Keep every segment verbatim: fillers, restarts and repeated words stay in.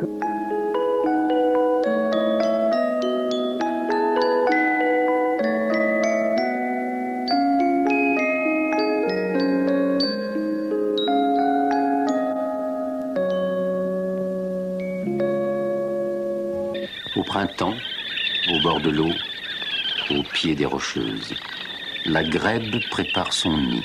Au printemps, au bord de l'eau, au pied des Rocheuses, la grèbe prépare son nid.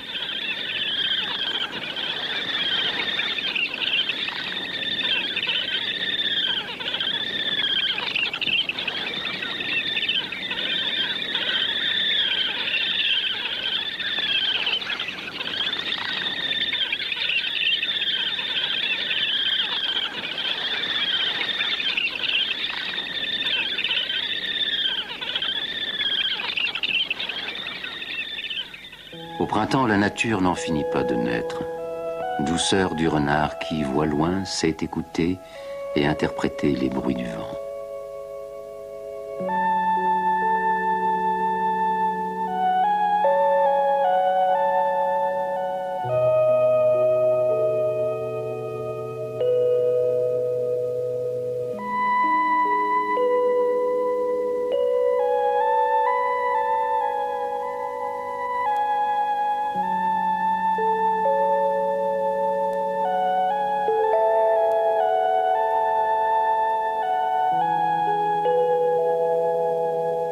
Au printemps, la nature n'en finit pas de naître. Douceur du renard qui voit loin, sait écouter et interpréter les bruits du vent.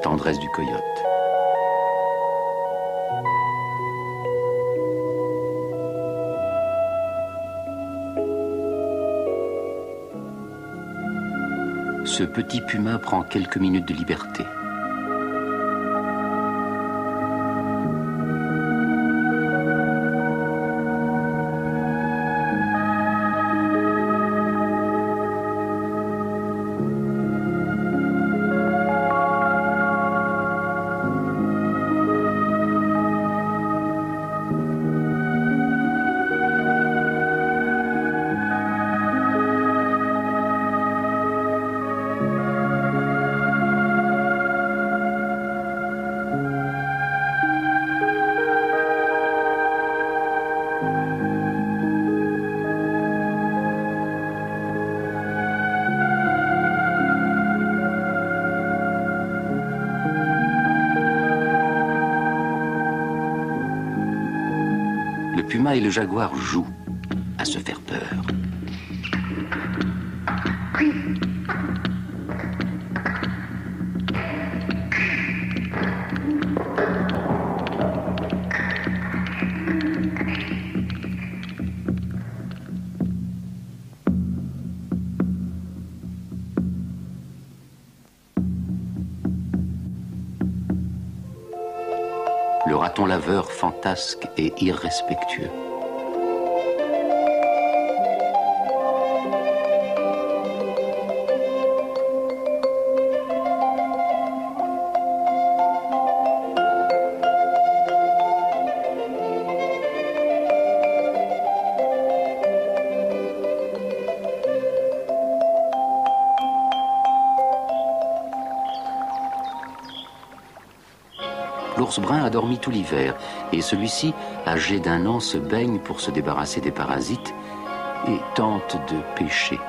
Tendresse du coyote. Ce petit puma prend quelques minutes de liberté. Le puma et le jaguar jouent à se faire peur. Le raton laveur fantasque et irrespectueux. L'ours brun a dormi tout l'hiver, et celui-ci, âgé d'un an, se baigne pour se débarrasser des parasites et tente de pêcher.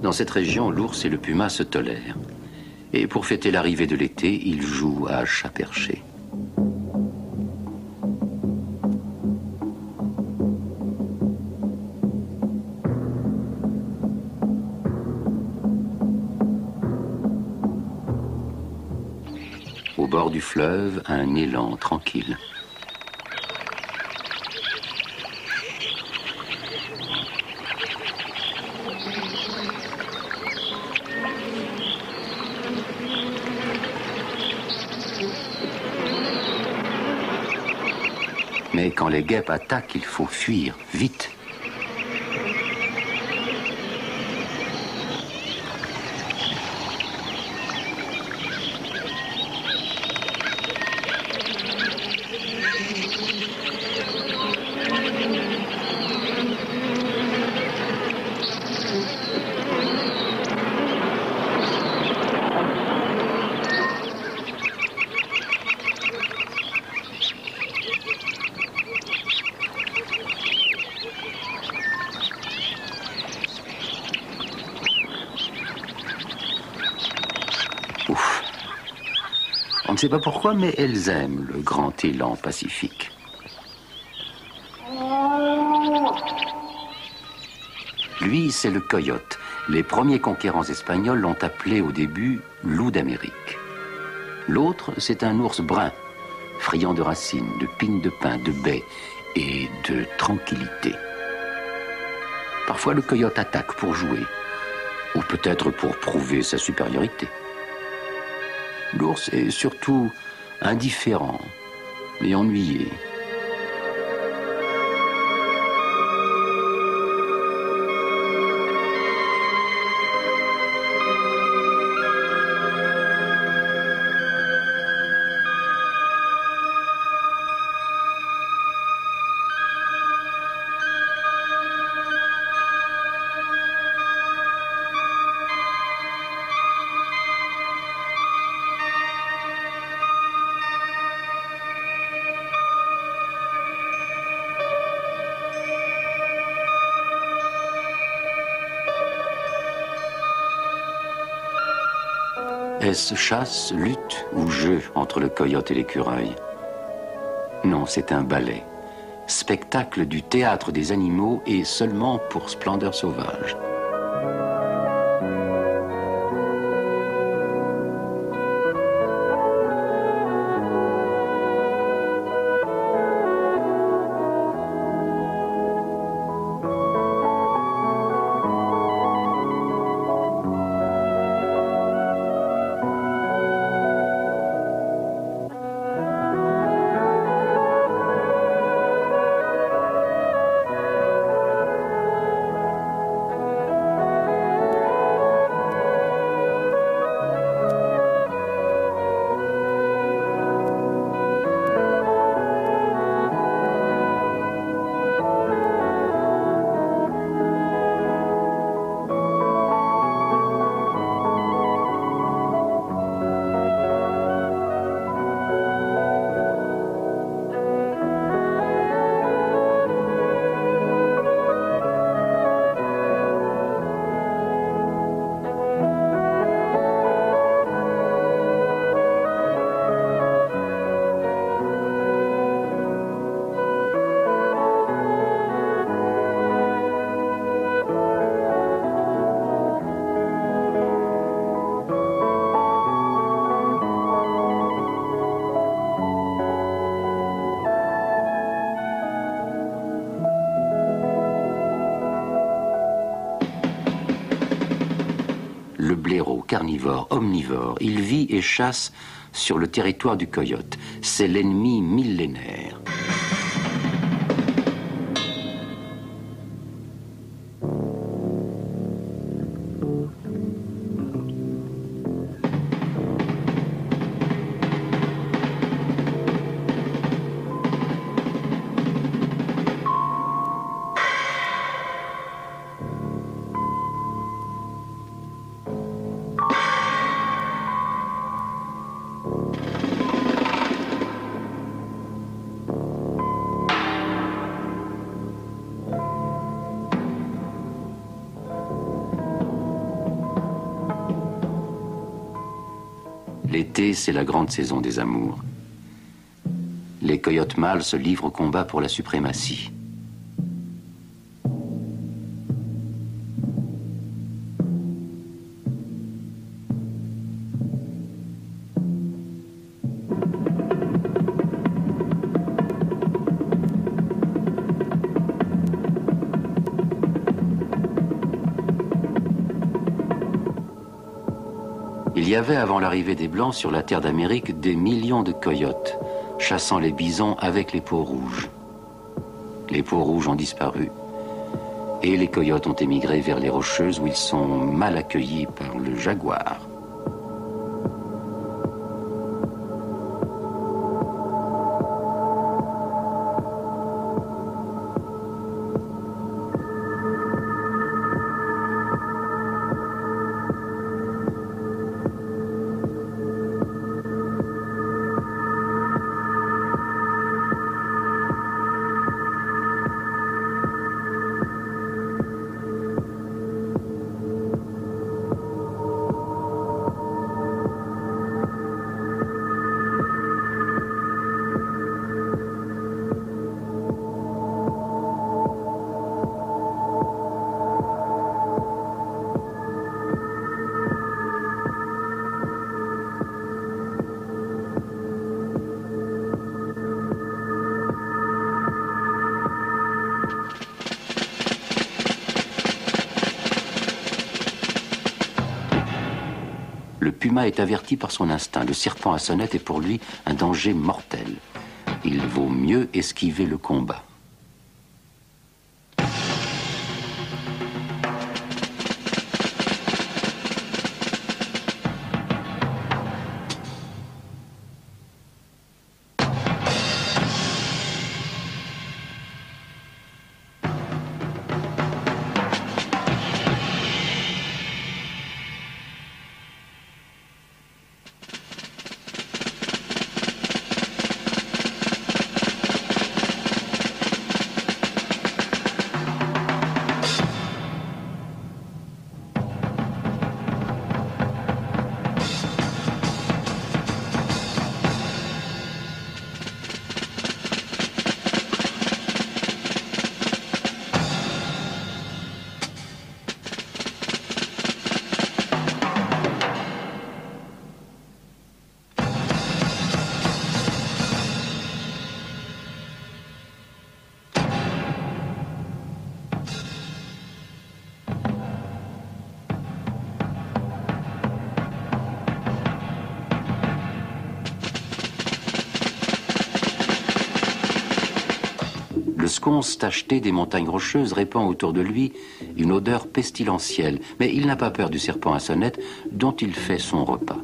Dans cette région, l'ours et le puma se tolèrent. Et pour fêter l'arrivée de l'été, ils jouent à chat perché. Au bord du fleuve, un élan tranquille. Et quand les guêpes attaquent, il faut fuir, vite. Je ne sais pas pourquoi, mais elles aiment le grand élan pacifique. Lui, c'est le coyote. Les premiers conquérants espagnols l'ont appelé au début loup d'Amérique. L'autre, c'est un ours brun, friand de racines, de pignes de pin, de baies et de tranquillité. Parfois, le coyote attaque pour jouer, ou peut-être pour prouver sa supériorité. L'ours est surtout indifférent et ennuyé. Est-ce chasse, lutte ou jeu entre le coyote et l'écureuil? Non, c'est un ballet. Spectacle du théâtre des animaux et seulement pour Splendeur Sauvage. Carnivore, omnivore, il vit et chasse sur le territoire du coyote. C'est l'ennemi millénaire. L'été, c'est la grande saison des amours. Les coyotes mâles se livrent au combat pour la suprématie. Il y avait avant l'arrivée des Blancs sur la terre d'Amérique des millions de coyotes, chassant les bisons avec les peaux rouges. les peaux-rouges ont disparu et les coyotes ont émigré vers les Rocheuses où ils sont mal accueillis par le jaguar. Est averti par son instinct. Le serpent à sonnette est pour lui un danger mortel. Il vaut mieux esquiver le combat. Tacheté des montagnes rocheuses répand autour de lui une odeur pestilentielle, mais il n'a pas peur du serpent à sonnette dont il fait son repas.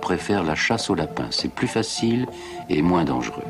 Préfère la chasse au lapin, c'est plus facile et moins dangereux.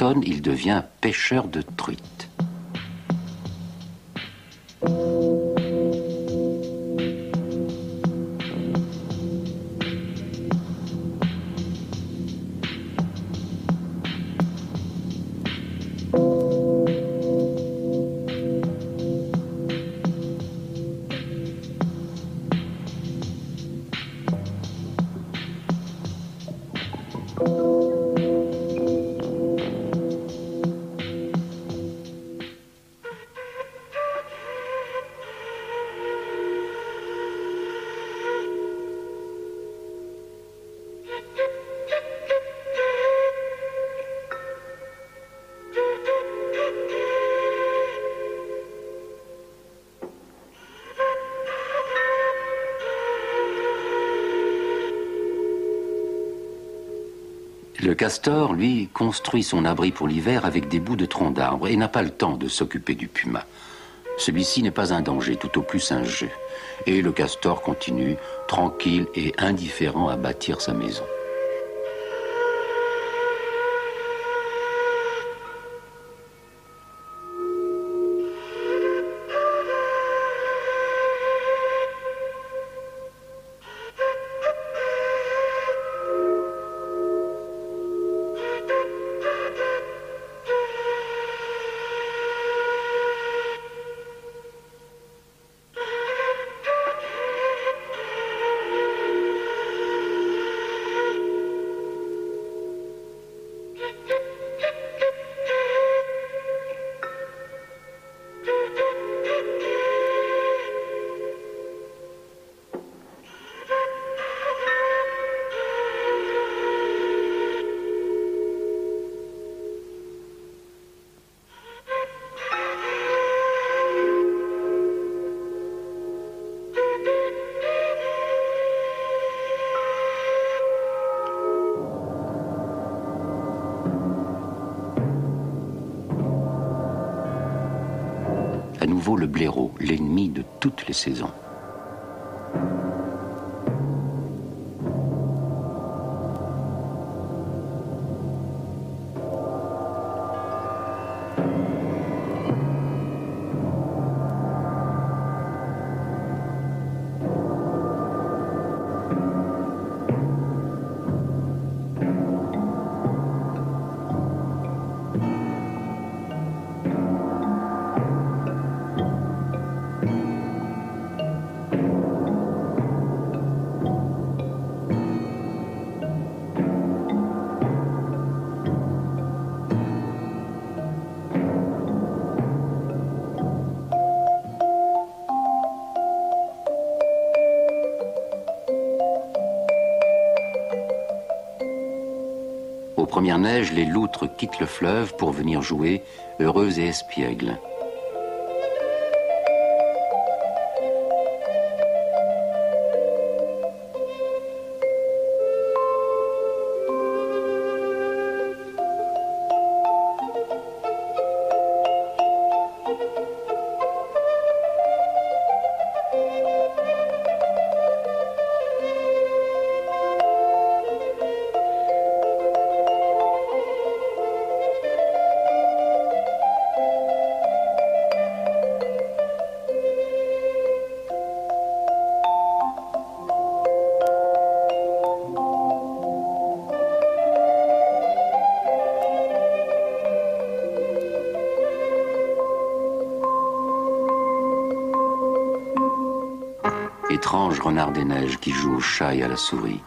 l'automne, il devient pêcheur de truites. Le castor, lui, construit son abri pour l'hiver avec des bouts de troncs d'arbres et n'a pas le temps de s'occuper du puma. Celui-ci n'est pas un danger, tout au plus un jeu. Et le castor continue, tranquille et indifférent, à bâtir sa maison. Le blaireau, l'ennemi de toutes les saisons. Aux premières neiges, les loutres quittent le fleuve pour venir jouer, heureuses et espiègles. Étrange renard des neiges qui joue au chat et à la souris.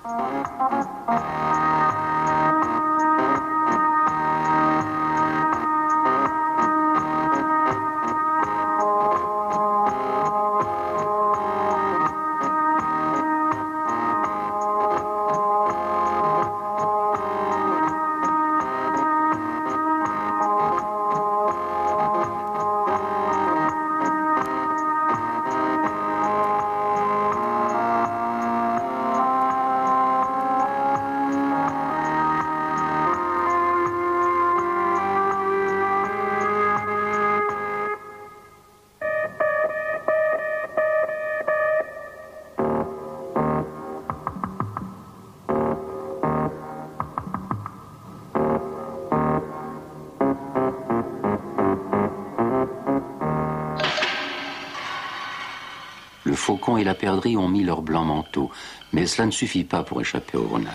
faucon et la perdrix ont mis leur blanc manteau, mais cela ne suffit pas pour échapper au renard.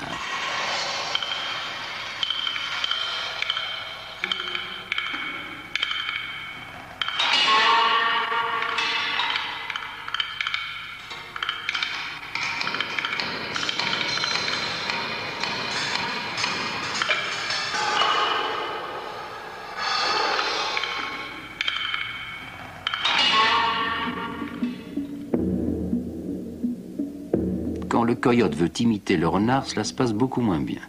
Quand le coyote veut imiter le renard, cela se passe beaucoup moins bien.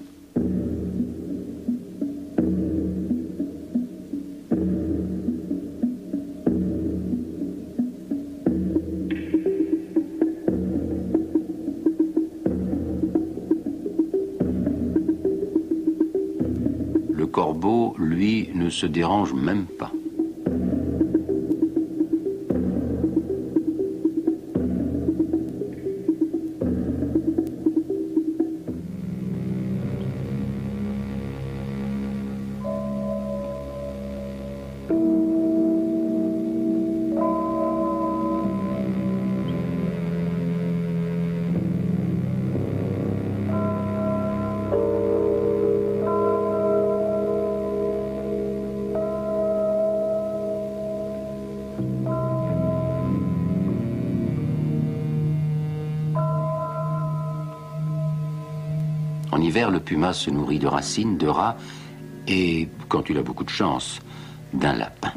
Le corbeau, lui, ne se dérange même pas. En hiver, le puma se nourrit de racines, de rats et, quand il a beaucoup de chance, d'un lapin.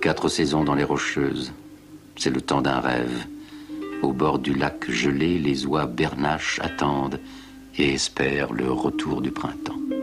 Quatre saisons dans les Rocheuses, c'est le temps d'un rêve. Au bord du lac gelé, les oies bernaches attendent et espèrent le retour du printemps.